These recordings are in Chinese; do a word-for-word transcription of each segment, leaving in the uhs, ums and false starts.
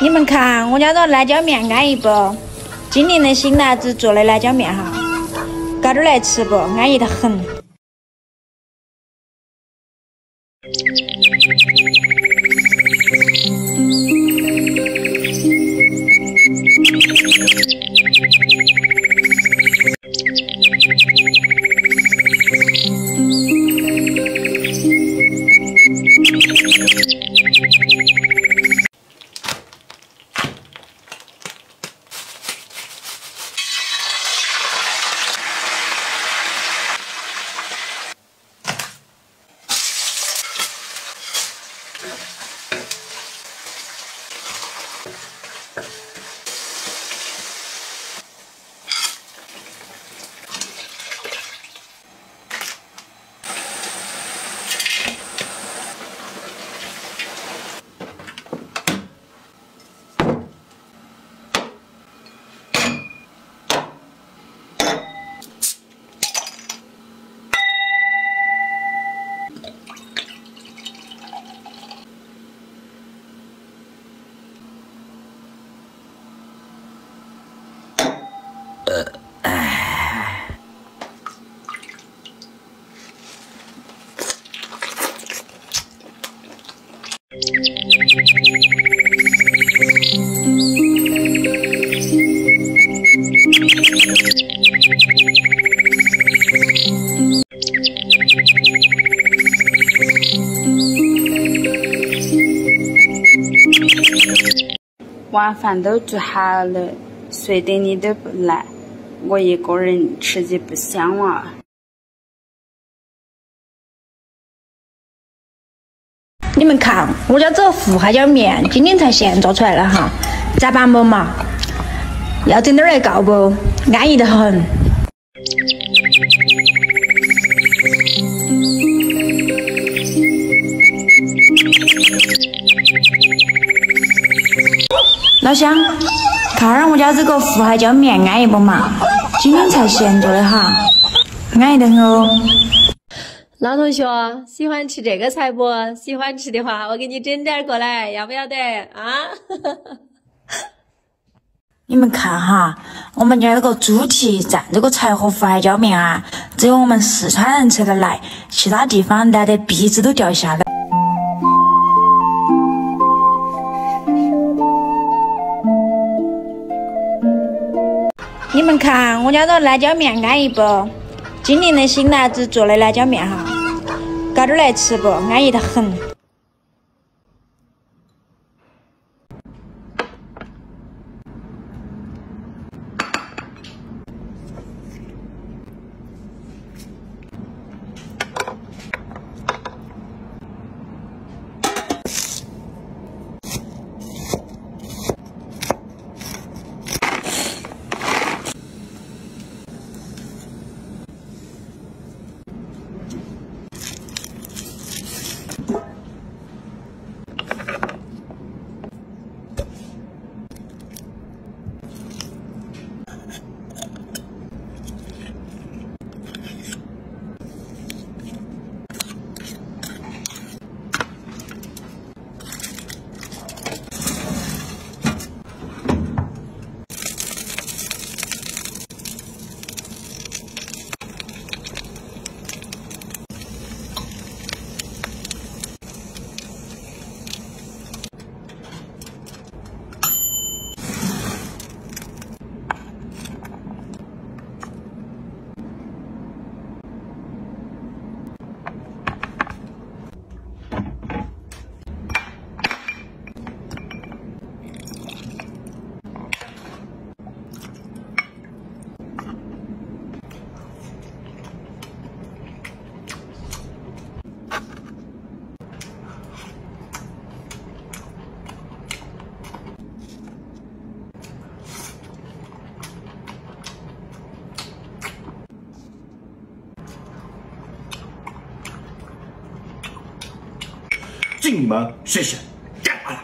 你们看，我家这辣椒面安逸不？今年的新辣子做的辣椒面哈，搞点来吃不？安逸得很。 晚饭都做好了，谁等你都不来，我一个人吃的不香啊！你们看，我家这糊花椒面今天才现做出来了哈，咋办不嘛？要整点来搞不？安逸得很。 老乡，看下我家这个糊花椒面安逸不嘛？今天才现做的哈，安逸得很哦。老同学，喜欢吃这个菜不？喜欢吃的话，我给你整点过来，要不要得啊？你们看哈，我们家这个猪蹄蘸这个柴火糊花椒面啊，只有我们四川人吃得来，其他地方难得鼻子都掉下来。 你们看，我家这辣椒面安逸不？今年的新辣子做的辣椒面哈，搞点来吃不？安逸得很。敬你们，谢谢，干完了。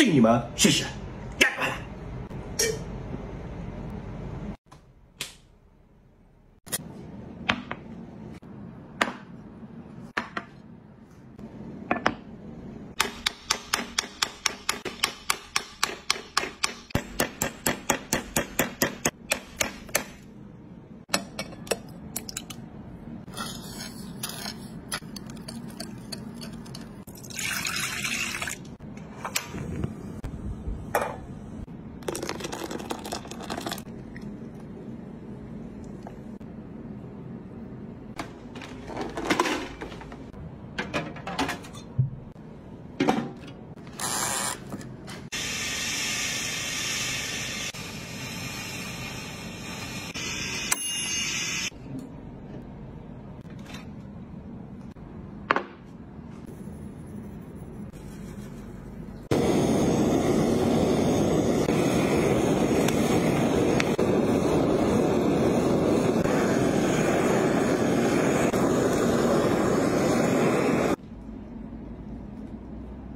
治你们试试，干过来！治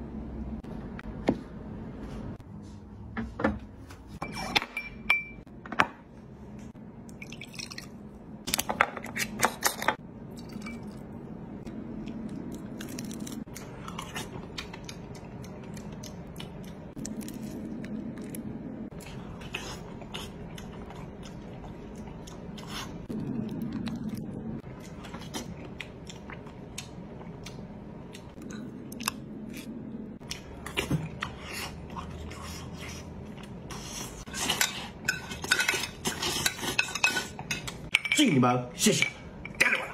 你们试试，干了我了！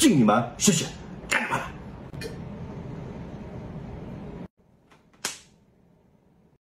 治你们试试。